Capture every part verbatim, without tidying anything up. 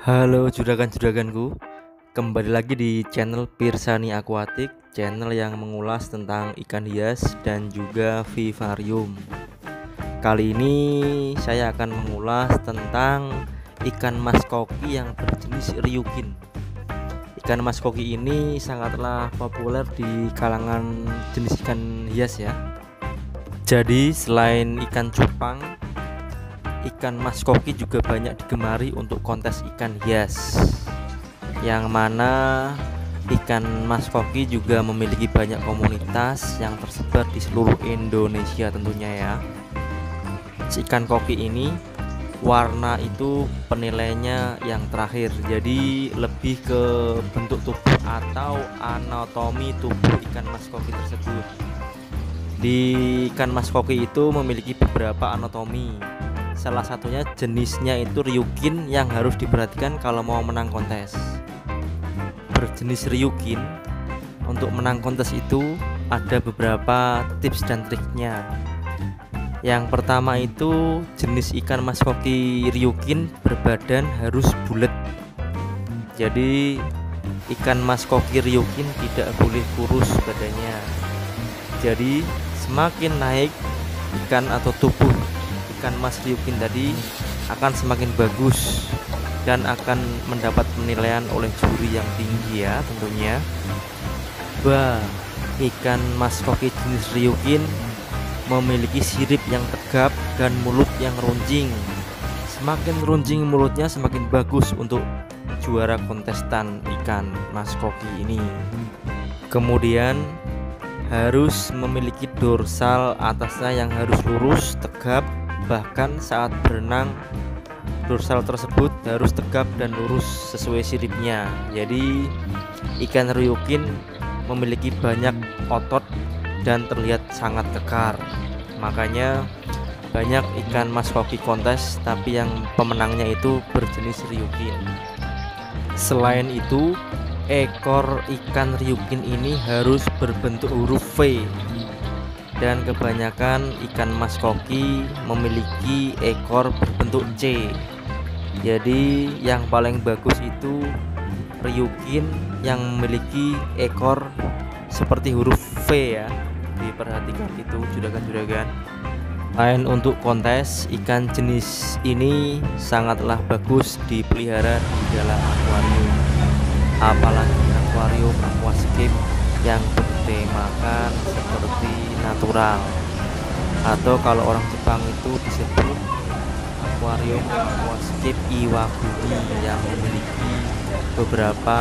Halo juragan-juraganku, kembali lagi di channel Pirsani Aquatic, channel yang mengulas tentang ikan hias dan juga vivarium. Kali ini saya akan mengulas tentang ikan mas koki yang berjenis Ryukin. Ikan mas koki ini sangatlah populer di kalangan jenis ikan hias ya. Jadi selain ikan cupang, ikan mas koki juga banyak digemari untuk kontes ikan hias, yang mana ikan mas koki juga memiliki banyak komunitas yang tersebar di seluruh Indonesia tentunya ya. Si ikan koki ini warna itu penilainya yang terakhir, jadi lebih ke bentuk tubuh atau anatomi tubuh ikan mas koki tersebut. Di ikan mas koki itu memiliki beberapa anatomi. Salah satunya jenisnya itu Ryukin yang harus diperhatikan kalau mau menang kontes. Berjenis Ryukin untuk menang kontes itu ada beberapa tips dan triknya. Yang pertama itu jenis ikan mas koki Ryukin berbadan harus bulat. Jadi ikan mas koki Ryukin tidak boleh kurus badannya. Jadi semakin naik ikan atau tubuh ikan mas Ryukin tadi akan semakin bagus dan akan mendapat penilaian oleh juri yang tinggi ya tentunya. Bah, ikan mas koki jenis Ryukin memiliki sirip yang tegap dan mulut yang runcing. Semakin runcing mulutnya semakin bagus untuk juara kontestan ikan mas koki ini. Kemudian harus memiliki dorsal atasnya yang harus lurus, tegap. Bahkan saat berenang dorsal tersebut harus tegap dan lurus sesuai siripnya. Jadi ikan Ryukin memiliki banyak otot dan terlihat sangat kekar. Makanya banyak ikan mas koki kontes tapi yang pemenangnya itu berjenis Ryukin. Selain itu ekor ikan Ryukin ini harus berbentuk huruf V. Dan kebanyakan ikan mas koki memiliki ekor berbentuk C. Jadi yang paling bagus itu Ryukin yang memiliki ekor seperti huruf V ya. Diperhatikan itu juragan-juragan. Lain untuk kontes, ikan jenis ini sangatlah bagus dipelihara di dalam akuarium. Apalagi akuarium aquascape yang bertemakan seperti natural, atau kalau orang Jepang itu disebut akuarium aquascape iwagumi yang memiliki beberapa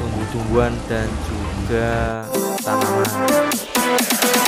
tumbuh-tumbuhan dan juga tanaman.